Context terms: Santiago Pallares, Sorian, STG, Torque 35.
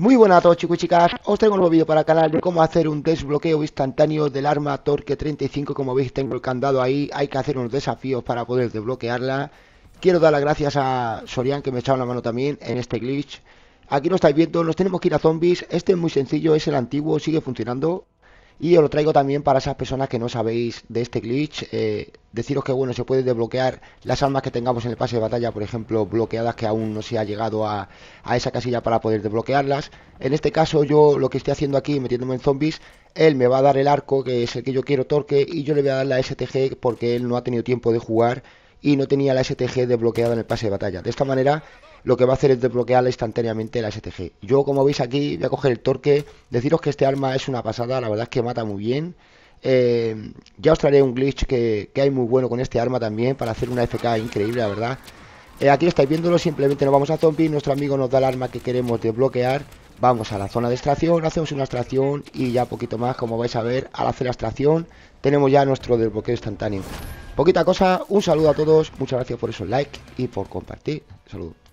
Muy buenas a todos, chicos y chicas, os traigo un nuevo vídeo para el canal de cómo hacer un desbloqueo instantáneo del arma Torque 35. Como veis, tengo el candado ahí, hay que hacer unos desafíos para poder desbloquearla. Quiero dar las gracias a Sorian, que me echaron la mano también en este glitch. Aquí lo estáis viendo, nos tenemos que ir a zombies. Este es muy sencillo, es el antiguo, sigue funcionando. Y os lo traigo también para esas personas que no sabéis de este glitch. Deciros que bueno, se puede desbloquear las armas que tengamos en el pase de batalla, por ejemplo, bloqueadas que aún no se ha llegado a esa casilla para poder desbloquearlas. En este caso yo lo que estoy haciendo aquí, metiéndome en zombies, él me va a dar el arco, que es el que yo quiero, Torque, y yo le voy a dar la STG porque él no ha tenido tiempo de jugar y no tenía la STG desbloqueada en el pase de batalla. De esta manera lo que va a hacer es desbloquear instantáneamente la STG. Yo, como veis aquí, voy a coger el Torque. Deciros que este arma es una pasada, la verdad es que mata muy bien. Ya os traeré un glitch que hay muy bueno con este arma también, para hacer una FK increíble, la verdad. Aquí estáis viéndolo, simplemente nos vamos a zombie, nuestro amigo nos da el arma que queremos desbloquear. Vamos a la zona de extracción, hacemos una extracción y ya poquito más, como vais a ver, al hacer la extracción tenemos ya nuestro desbloqueo instantáneo. Poquita cosa, un saludo a todos, muchas gracias por esos likes y por compartir. Saludos.